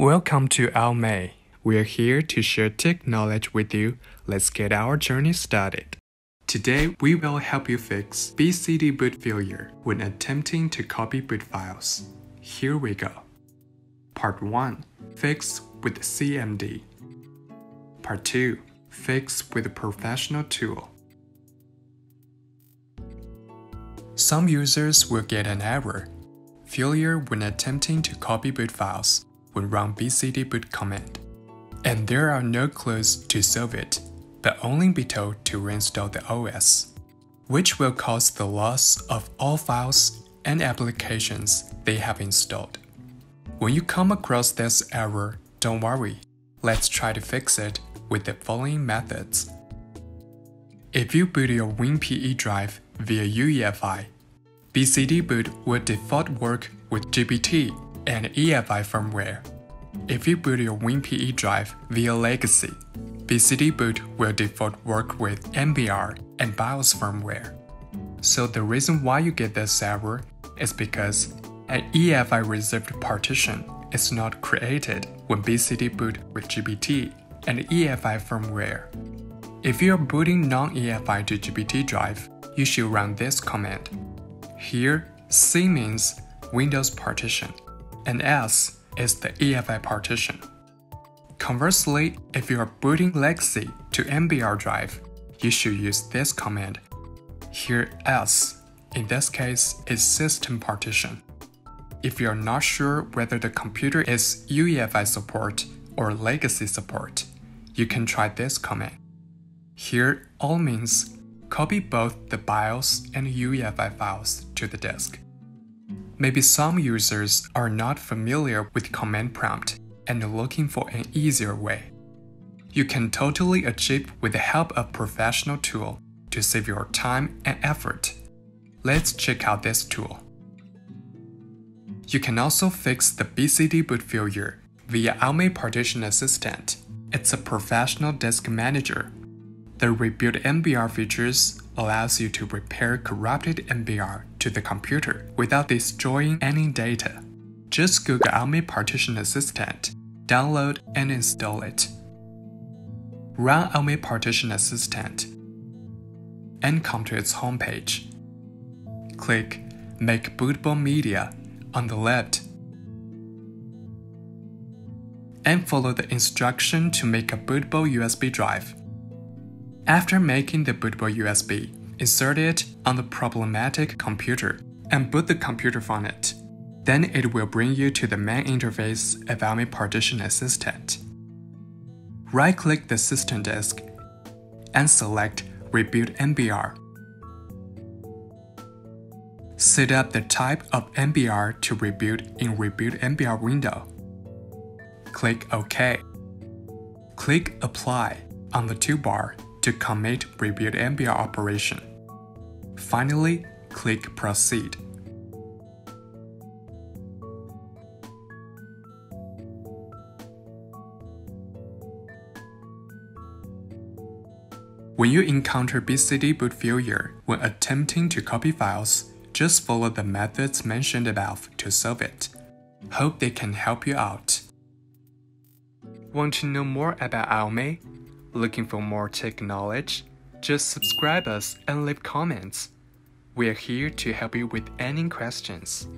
Welcome to AOMEI. We're here to share tech knowledge with you. Let's get our journey started. Today, we will help you fix BCD boot failure when attempting to copy boot files. Here we go. Part 1. Fix with CMD. Part 2. Fix with a professional tool. Some users will get an error, failure when attempting to copy boot files when run bcd boot command. And there are no clues to solve it, but only be told to reinstall the OS, which will cause the loss of all files and applications they have installed. When you come across this error, don't worry. Let's try to fix it with the following methods. If you boot your WinPE drive via UEFI, BCD boot will default work with GPT and EFI firmware. If you boot your WinPE drive via LEGACY, BCD boot will default work with MBR and BIOS firmware. So the reason why you get this error is because an EFI reserved partition is not created when BCD boot with GPT and EFI firmware. If you are booting non-EFI to GPT drive, you should run this command. Here, C means Windows partition, and S is the EFI partition. Conversely, if you are booting legacy to MBR drive, you should use this command. Here, S, in this case, is system partition. If you are not sure whether the computer is UEFI support or legacy support, you can try this command. Here, all means copy both the BIOS and UEFI files to the disk. Maybe some users are not familiar with command prompt and are looking for an easier way. You can totally achieve with the help of professional tool to save your time and effort. Let's check out this tool. You can also fix the BCD boot failure via AOMEI Partition Assistant. It's a professional disk manager. The rebuild MBR features allows you to repair corrupted MBR to the computer without destroying any data. Just Google AOMEI Partition Assistant, download and install it. Run AOMEI Partition Assistant and come to its homepage. Click Make Bootable Media on the left and follow the instruction to make a bootable USB drive. After making the bootable USB, insert it on the problematic computer and boot the computer from it. Then it will bring you to the main interface of AOMEI Partition Assistant. Right-click the system disk and select Rebuild MBR. Set up the type of MBR to rebuild in Rebuild MBR window. Click OK. Click Apply on the toolbar to commit rebuild MBR operation. Finally, click Proceed. When you encounter BCD boot failure when attempting to copy files, just follow the methods mentioned above to solve it. Hope they can help you out. Want to know more about AOMEI? Looking for more tech knowledge? Just subscribe us and leave comments. We are here to help you with any questions.